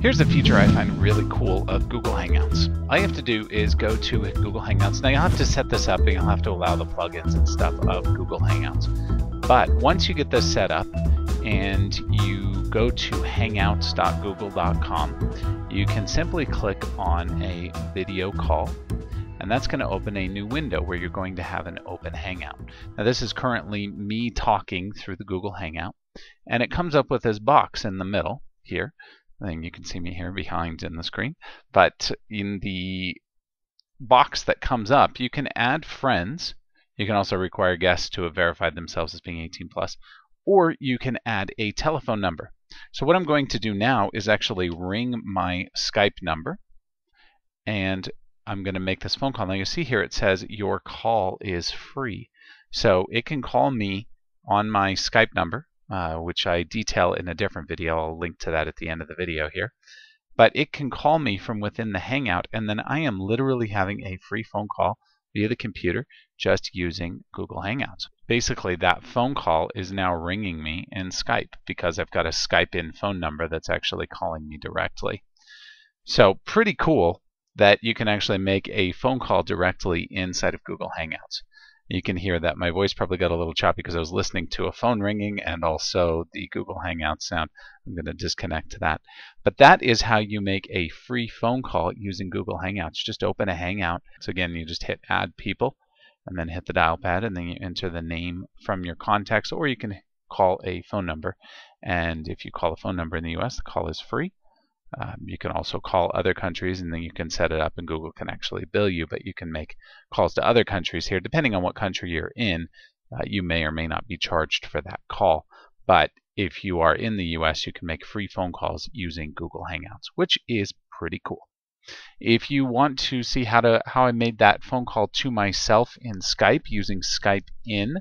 Here's a feature I find really cool of Google Hangouts. All you have to do is go to Google Hangouts. Now you'll have to set this up and you'll have to allow the plugins and stuff of Google Hangouts. But once you get this set up and you go to hangouts.google.com, you can simply click on a video call. And that's going to open a new window where you're going to have an open Hangout. Now this is currently me talking through the Google Hangout. And it comes up with this box in the middle here. And you can see me here behind in the screen, but in the box that comes up, you can add friends. You can also require guests to have verified themselves as being 18+, or you can add a telephone number. So what I'm going to do now is actually ring my Skype number, and I'm going to make this phone call. Now you see here it says your call is free, so it can call me on my Skype number. Which I detail in a different video. I'll link to that at the end of the video here. But it can call me from within the Hangout, and then I am literally having a free phone call via the computer just using Google Hangouts. Basically, that phone call is now ringing me in Skype because I've got a Skype-in phone number that's actually calling me directly. So pretty cool that you can actually make a phone call directly inside of Google Hangouts. You can hear that my voice probably got a little choppy because I was listening to a phone ringing and also the Google Hangout sound. I'm going to disconnect that. But that is how you make a free phone call using Google Hangouts. Just open a Hangout. So again, you just hit Add People and then hit the dial pad, and then you enter the name from your contacts, or you can call a phone number. And if you call a phone number in the US, the call is free. You can also call other countries, and then you can set it up and Google can actually bill you, but you can make calls to other countries here. Depending on what country you're in, you may or may not be charged for that call. But if you are in the US, you can make free phone calls using Google Hangouts, which is pretty cool. If you want to see how I made that phone call to myself in Skype using Skype In,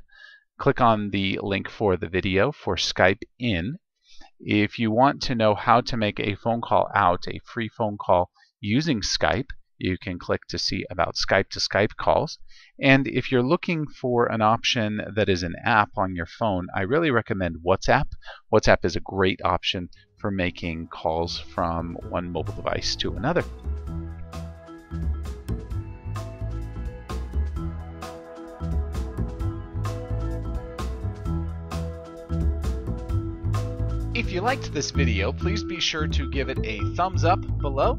click on the link for the video for Skype In. If you want to know how to make a phone call out, a free phone call using Skype, you can click to see about Skype to Skype calls. And if you're looking for an option that is an app on your phone, I really recommend WhatsApp. WhatsApp is a great option for making calls from one mobile device to another. If you liked this video, please be sure to give it a thumbs up below.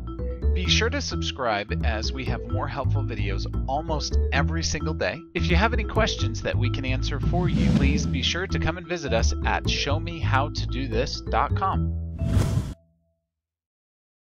Be sure to subscribe, as we have more helpful videos almost every single day. If you have any questions that we can answer for you, please be sure to come and visit us at showmehowtodothis.com.